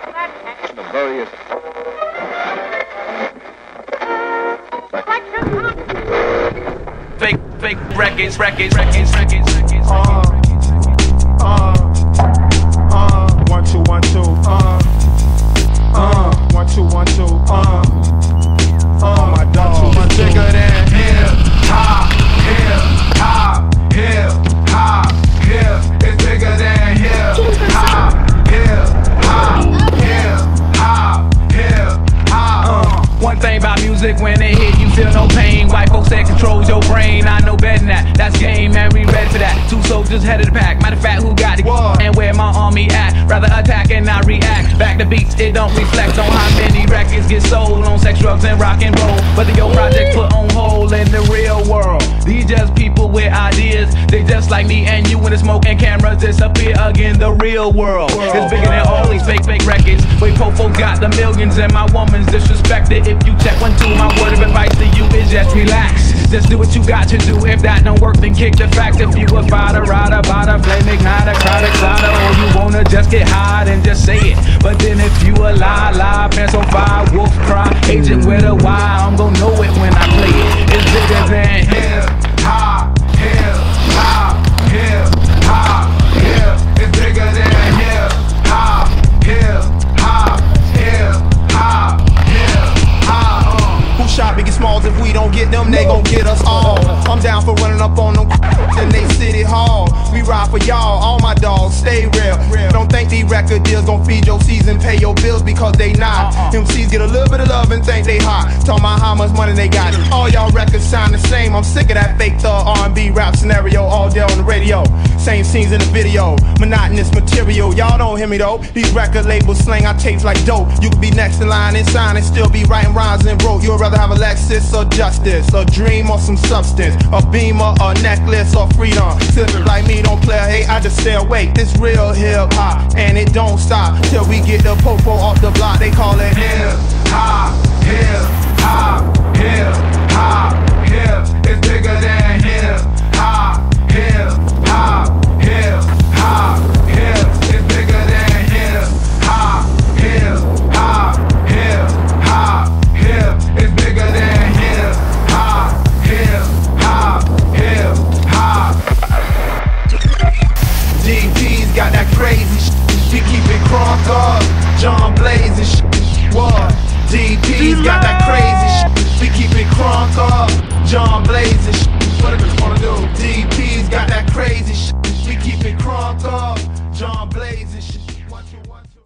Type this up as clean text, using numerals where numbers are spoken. the various... Fake records. 1, 2, 1, 2. 1, 2, 1, 2. My dog. 1, 2, 1, 2. Bigger than hip hop, hip hop, hip hop, hip. It's bigger than hip hop, hip hop, hip hop, hip hop. One thing about music, when it hit, you feel no pain. White folks that controls your brain. I know better than that. That's game, man. We ready for that. 2 soldiers head of the pack. Matter of fact, who got it? And where my army at? Rather attack and not react. Back to beats, it don't reflect on how many records get sold on sex, drugs, and rock and roll. But the old project put on hold in the real world. These just people with ideas. They just like me and you when the smoke and cameras disappear again. The real world is bigger than all these fake records. Wait, Popo got the millions and my woman's disrespected. If you check 1, 2, my word of advice to you is just relax. Just do what you got to do. If that don't work, then kick the facts. If you a fighter, rider, bada, flame, igniter, crowd, excited, or you wanna just get high, then just say it. But then if you a lie, pants on fire, wolf cry, agent with a why, I'm gon' know it when I play it. It's bigger than hip hop, hip hop, hip hop, hip. It's bigger than hip hop, hip hop, hip hop, hip hop. Who shot Biggie Smalls? If we don't get them, they gon' get us all. I'm down for running up on them and they city hall. We ride for y'all, all my dogs stay real. Don't think these record deals gon' feed your season, pay your bills, because they not. MCs get a little bit of love and think they hot. Talking about how much money they got. All y'all records sound the same. I'm sick of that fake thug R&B rap scenario all day on the radio. Same scenes in the video, monotonous material. Y'all don't hear me though. These record labels slang our tapes like dope. You could be next in line and sign and still be writing rhymes and broke. You'd rather have a Lexus or justice, a dream or some substance, a beamer, a necklace or freedom. Sippin' like me don't play, hey, I just stay awake. This real hip hop and it don't stop till we get the Popo off the block. They call it hip hop, hip hop, hip hop, hip. It's bigger than hip hop, hip hop, hip hop, hip. It's bigger than hip hop, hip hop, hip hop, hip. It's bigger than hip hop, hip hop, hip hop. DP's got that crazy shit. She keep it crunk up, John Blaze and shit. What? DP's got that crazy shit. We keep it crunk up, John Blaze and shit. What do you wanna do? DP's got that crazy shit.